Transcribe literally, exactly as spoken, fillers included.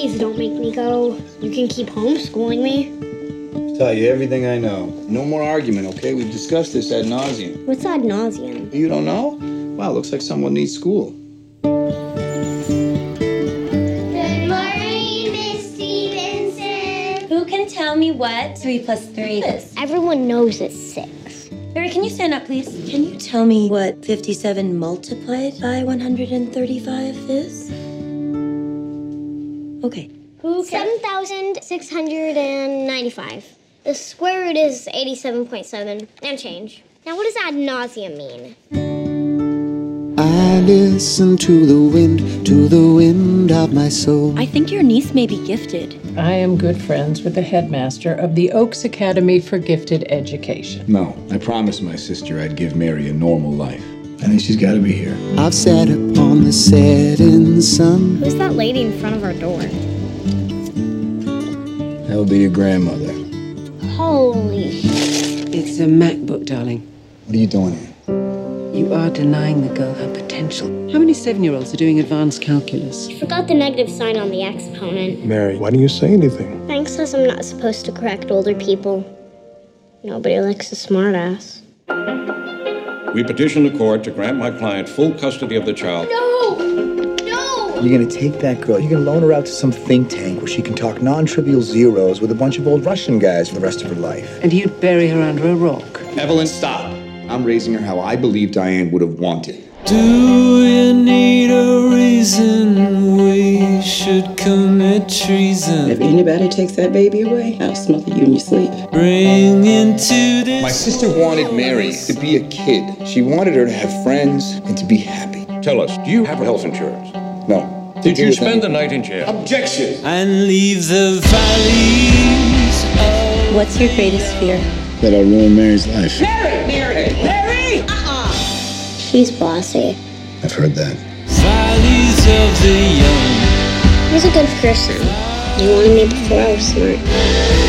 Please don't make me go. You can keep homeschooling me. I'll tell you everything I know. No more argument, okay? We've discussed this ad nauseum. What's ad nauseum? You don't know? Wow, looks like someone needs school. Good morning, Miss Stevenson. Who can tell me what three plus three is? Everyone knows it's six. Mary, can you stand up, please? Can you tell me what fifty-seven multiplied by one hundred thirty-five is? Okay. seven thousand six hundred ninety-five. The square root is eighty-seven point seven and change. Now, what does ad nauseum mean? I listen to the wind, to the wind of my soul. I think your niece may be gifted. I am good friends with the headmaster of the Oaks Academy for Gifted Education. No, I promised my sister I'd give Mary a normal life. I think she's got to be here. I've sat upon the setting sun. Who's that lady in front of our door? That'll be your grandmother. Holy shit. It's a MacBook, darling. What are you doing here? You are denying the girl her potential. How many seven-year-olds are doing advanced calculus? I forgot the negative sign on the exponent. Mary, why don't you say anything? Frank says I'm not supposed to correct older people. Nobody likes a smartass. We petition the court to grant my client full custody of the child. No! No! You're gonna take that girl, you're gonna loan her out to some think tank where she can talk non-trivial zeros with a bunch of old Russian guys for the rest of her life. And you'd bury her under a rock. Evelyn, stop. I'm raising her how I believe Diane would have wanted. Do you need a reason we should commit treason? If anybody takes that baby away, I'll smother you in your sleep. Bring into this. My sister wanted Mary to be a kid. She wanted her to have friends and to be happy. Tell us, do you have health insurance? No. Did you spend the night in jail? Objection! And leave the valleys of... What's your greatest fear? That I'll ruin Mary's life. Mary! Mary! Mary! Uh-uh! She's bossy. I've heard that. I was a good person. You wanted me before I was smart.